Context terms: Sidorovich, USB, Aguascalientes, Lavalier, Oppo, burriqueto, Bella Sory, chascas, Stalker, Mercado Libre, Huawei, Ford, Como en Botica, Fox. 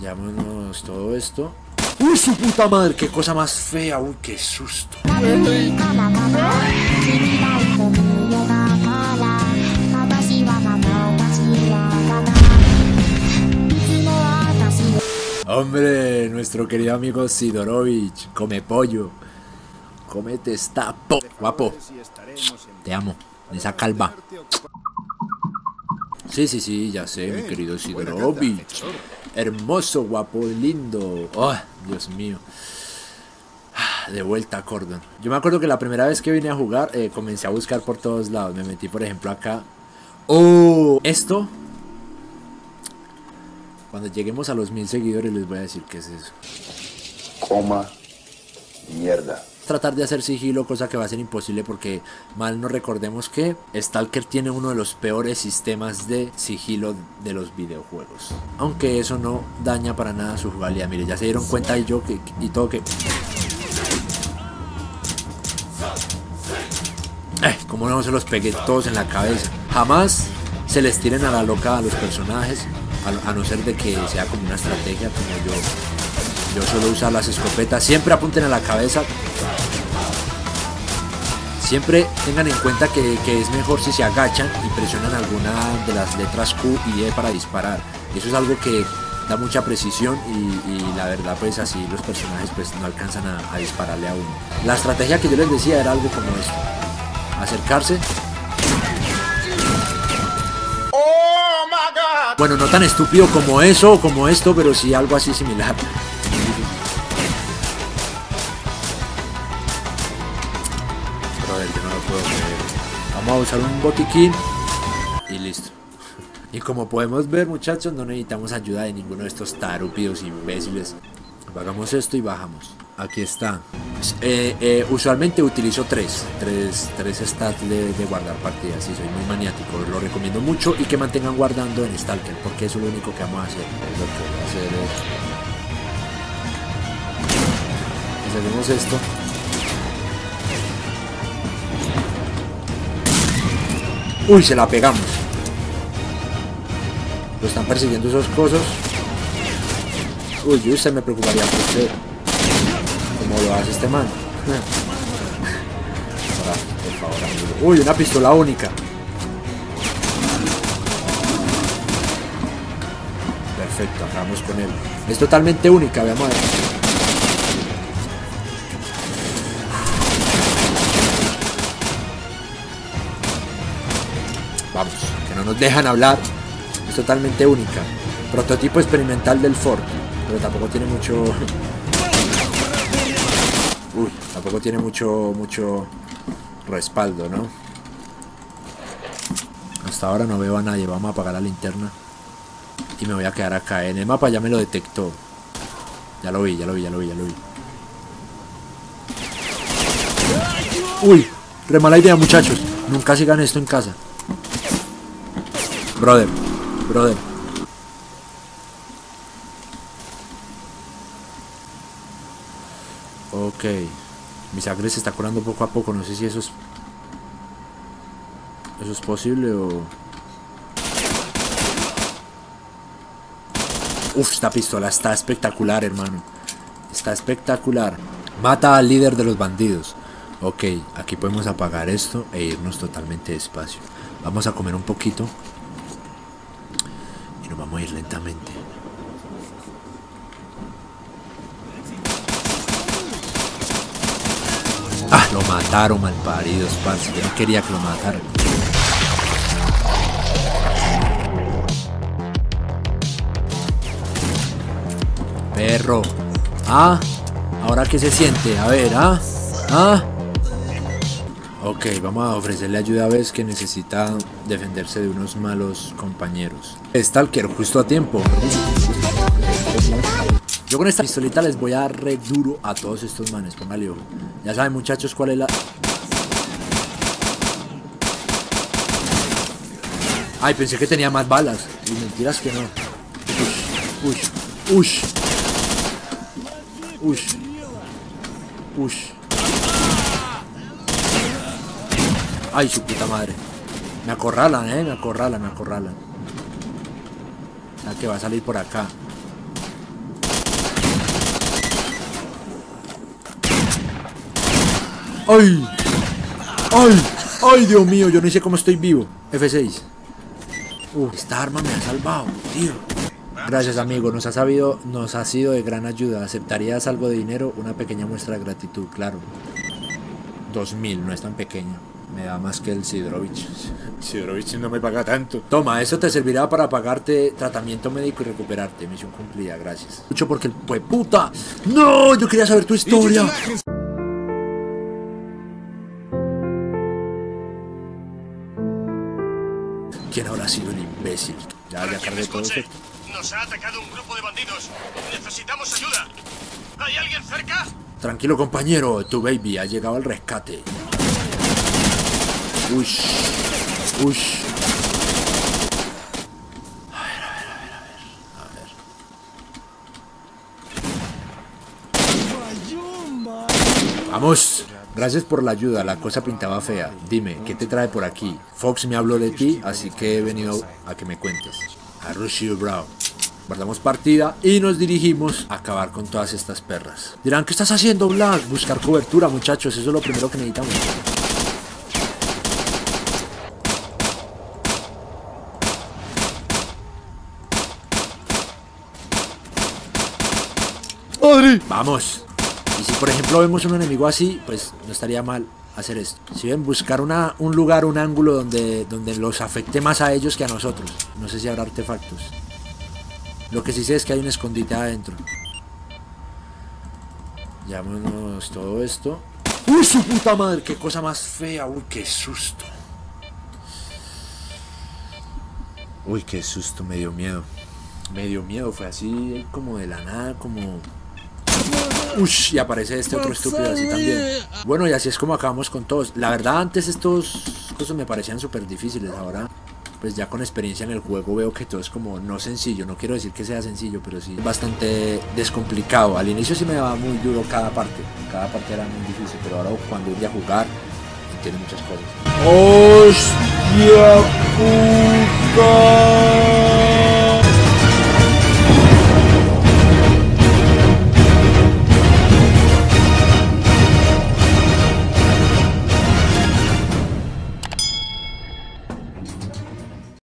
Llámonos todo esto. ¡Uy, su puta madre! ¡Qué cosa más fea! ¡Uy, qué susto! Hombre, nuestro querido amigo Sidorovich, come pollo. Comete esta po... Guapo, te amo. Esa calva. Sí, ya sé, mi querido Sidorovich. Hermoso, guapo, lindo. Oh, Dios mío. De vuelta a Cordon. Yo me acuerdo que la primera vez que vine a jugar, comencé a buscar por todos lados. Me metí, por ejemplo, acá. ¡Oh! Esto. Cuando lleguemos a los 1000 seguidores les voy a decir qué es eso. Coma. Mierda. Tratar de hacer sigilo, cosa que va a ser imposible porque mal no recordemos que Stalker tiene uno de los peores sistemas de sigilo de los videojuegos. Aunque eso no daña para nada su jugabilidad. Mire, ya se dieron cuenta y yo que... y todo que... como no se los pegué todos en la cabeza. Jamás se les tiren a la loca a los personajes. A no ser de que sea como una estrategia, como yo suelo usar las escopetas. Siempre apunten a la cabeza. Siempre tengan en cuenta que es mejor si se agachan y presionan alguna de las letras Q y E para disparar. Eso es algo que da mucha precisión y la verdad pues así los personajes pues no alcanzan a dispararle a uno. La estrategia que yo les decía era algo como esto. Acercarse. Bueno, no tan estúpido como eso o como esto, pero sí algo así similar. Brother, yo no lo puedo creer. Vamos a usar un botiquín y listo. Y como podemos ver, muchachos, no necesitamos ayuda de ninguno de estos tarúpidos imbéciles. Apagamos esto y bajamos. Aquí está. Usualmente utilizo tres stats de guardar partidas. Y soy muy maniático, lo recomiendo mucho. Y que mantengan guardando en Stalker, porque eso es lo único que vamos a hacer. Lo que voy a hacer es... hacemos esto. ¡Uy! Se la pegamos. Lo están persiguiendo esos cosos. Uy, yo se me preocuparía por usted. ¿Cómo lo hace este man? Ahora, por favor, amigo. Uy, una pistola única. Perfecto, acabamos con él. Es totalmente única, veamos a ver. Vamos, que no nos dejan hablar. Es totalmente única. Prototipo experimental del Ford. Pero tampoco tiene mucho... Uy, tampoco tiene mucho respaldo, ¿no? Hasta ahora no veo a nadie. Vamos a apagar la linterna. Y me voy a quedar acá. En el mapa ya me lo detectó. Ya lo vi. Uy, re mala idea, muchachos. Nunca sigan esto en casa. Brother. Ok, mi sangre se está curando poco a poco, no sé si eso es posible o... Uf, esta pistola está espectacular, hermano. Está espectacular. Mata al líder de los bandidos. Ok, aquí podemos apagar esto e irnos totalmente despacio. Vamos a comer un poquito. Y nos vamos a ir lentamente. Ah, lo mataron, malparidos, parce. Yo no quería que lo mataran. Perro. Ah, ahora que se siente. A ver, Ok, vamos a ofrecerle ayuda a Vez, que necesita defenderse de unos malos compañeros. Stalker, justo a tiempo. Yo con esta pistolita les voy a dar re duro a todos estos manes, póngale ojo. Ya saben, muchachos, cuál es la... Ay, pensé que tenía más balas. Y mentiras que no. Ush. Ay, su puta madre. Me acorralan. O sea, que va a salir por acá. ¡Ay! ¡Ay! ¡Ay, Dios mío! Yo no sé cómo estoy vivo. F6. Esta arma me ha salvado, tío. Gracias, amigo. Nos ha sido de gran ayuda. ¿Aceptarías algo de dinero? Una pequeña muestra de gratitud, claro. 2000, no es tan pequeño. Me da más que el Sidorovich. Sidorovich no me paga tanto. Toma, eso te servirá para pagarte tratamiento médico y recuperarte. Misión cumplida, gracias. Mucho porque el pueputa. ¡No! Yo quería saber tu historia. ¿Quién habrá sido el imbécil? Ya cargué todo esto. Nos ha atacado un grupo de bandidos. Necesitamos ayuda. ¿Hay alguien cerca? Tranquilo, compañero. Tu baby ha llegado al rescate. Ush. Ush. A ver. ¡Vamos! Gracias por la ayuda, la cosa pintaba fea. Dime, ¿qué te trae por aquí? Fox me habló de ti, así que he venido a que me cuentes. Arushiu, bro. Guardamos partida y nos dirigimos a acabar con todas estas perras. Dirán, ¿qué estás haciendo, Black? Buscar cobertura, muchachos, eso es lo primero que necesitamos. ¡Madre! ¡Vamos! Y si por ejemplo vemos un enemigo así, pues no estaría mal hacer esto. Si ven, buscar un lugar, un ángulo donde los afecte más a ellos que a nosotros. No sé si habrá artefactos. Lo que sí sé es que hay un escondite adentro. Llevámonos todo esto. ¡Uy, su puta madre! ¡Qué cosa más fea! ¡Uy, qué susto! ¡Uy, qué susto! Me dio miedo. Me dio miedo. Fue así como de la nada, como... Ush, y aparece este otro estúpido así también. Bueno, y así es como acabamos con todos. La verdad, antes estos cosas me parecían súper difíciles. Ahora, pues ya con experiencia en el juego veo que todo es como no sencillo. No quiero decir que sea sencillo, pero sí bastante descomplicado. Al inicio sí me daba muy duro cada parte. Cada parte era muy difícil, pero ahora cuando voy a jugar entiendo muchas cosas. ¡Hostia puta!